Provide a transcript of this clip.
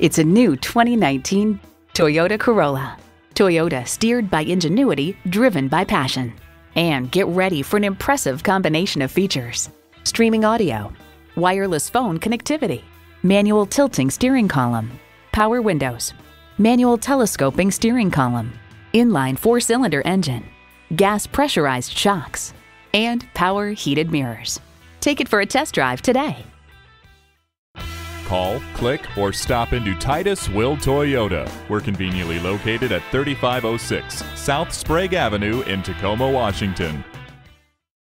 It's a new 2019 Toyota Corolla. Toyota, steered by ingenuity, driven by passion. And get ready for an impressive combination of features: streaming audio, wireless phone connectivity, manual tilting steering column, power windows, manual telescoping steering column, inline four-cylinder engine, gas pressurized shocks, and power heated mirrors. Take it for a test drive today. Call, click, or stop into Titus Will Toyota. We're conveniently located at 3506 South Sprague Avenue in Tacoma, Washington.